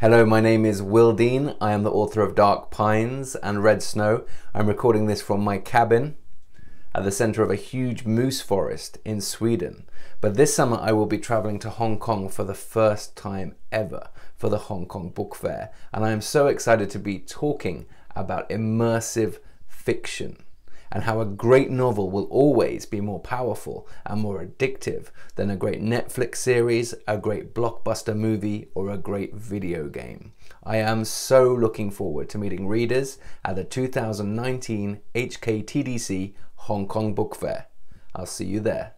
Hello, my name is Will Dean. I am the author of Dark Pines and Red Snow. I'm recording this from my cabin at the center of a huge moose forest in Sweden. But this summer I will be traveling to Hong Kong for the first time ever for the Hong Kong Book Fair. And I am so excited to be talking about immersive fiction and how a great novel will always be more powerful and more addictive than a great Netflix series, a great blockbuster movie, or a great video game. I am so looking forward to meeting readers at the 2019 HKTDC Hong Kong Book Fair. I'll see you there.